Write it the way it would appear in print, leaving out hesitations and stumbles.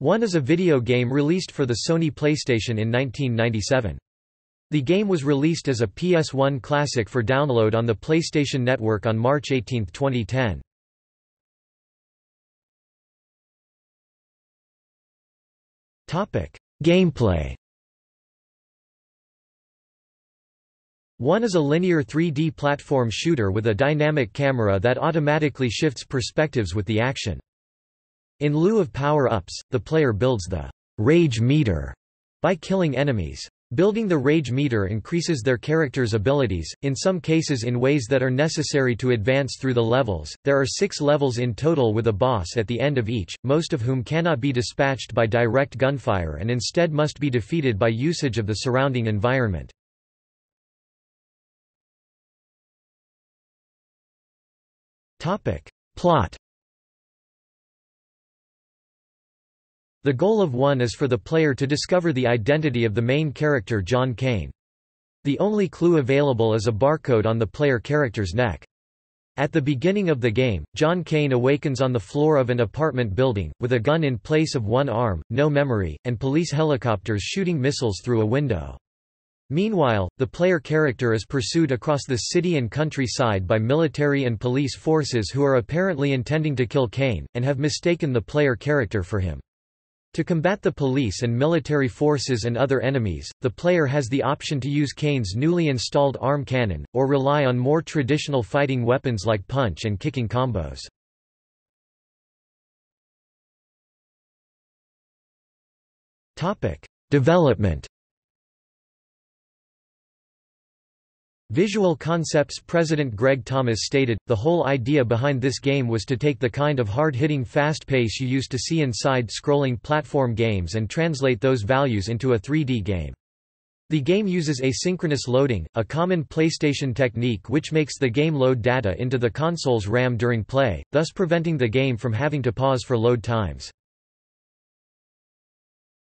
One is a video game released for the Sony PlayStation in 1997. The game was released as a PS1 Classic for download on the PlayStation Network on March 18, 2010. Gameplay. One is a linear 3D platform shooter with a dynamic camera that automatically shifts perspectives with the action. In lieu of power-ups, the player builds the rage meter by killing enemies. Building the rage meter increases their character's abilities, in some cases in ways that are necessary to advance through the levels. There are 6 levels in total with a boss at the end of each, most of whom cannot be dispatched by direct gunfire and instead must be defeated by usage of the surrounding environment. Plot. The goal of One is for the player to discover the identity of the main character John Kane. The only clue available is a barcode on the player character's neck. At the beginning of the game, John Kane awakens on the floor of an apartment building, with a gun in place of one arm, no memory, and police helicopters shooting missiles through a window. Meanwhile, the player character is pursued across the city and countryside by military and police forces who are apparently intending to kill Kane, and have mistaken the player character for him. To combat the police and military forces and other enemies, the player has the option to use Kane's newly installed arm cannon, or rely on more traditional fighting weapons like punch and kicking combos. Development. Visual Concepts president Greg Thomas stated, "The whole idea behind this game was to take the kind of hard-hitting fast pace you used to see in side-scrolling platform games and translate those values into a 3D game." The game uses asynchronous loading, a common PlayStation technique which makes the game load data into the console's RAM during play, thus preventing the game from having to pause for load times.